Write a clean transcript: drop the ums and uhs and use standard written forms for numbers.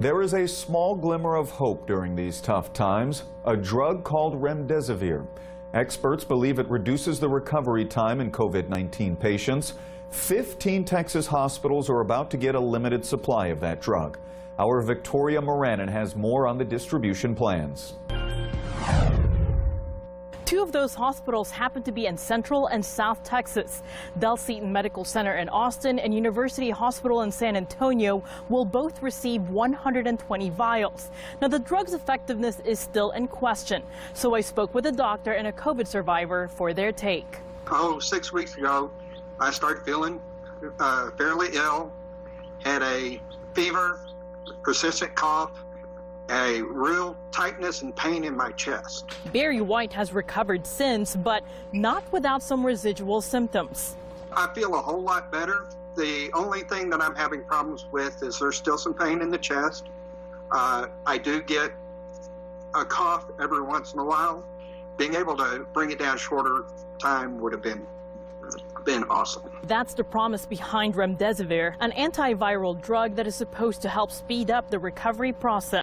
There is a small glimmer of hope during these tough times, a drug called remdesivir. Experts believe it reduces the recovery time in COVID-19 patients. 15 Texas hospitals are about to get a limited supply of that drug. Our Victoria Moranin has more on the distribution plans. Two of those hospitals happen to be in Central and South Texas. Dell Seton Medical Center in Austin and University Hospital in San Antonio will both receive 120 vials. Now, the drug's effectiveness is still in question, so I spoke with a doctor and a COVID survivor for their take. 6 weeks ago, I started feeling fairly ill, had a fever, persistent cough, a real tightness and pain in my chest. Barry White has recovered since, but not without some residual symptoms. I feel a whole lot better. The only thing that I'm having problems with is there's still some pain in the chest. I do get a cough every once in a while. Being able to bring it down shorter time would have been awesome. That's the promise behind remdesivir, an antiviral drug that is supposed to help speed up the recovery process.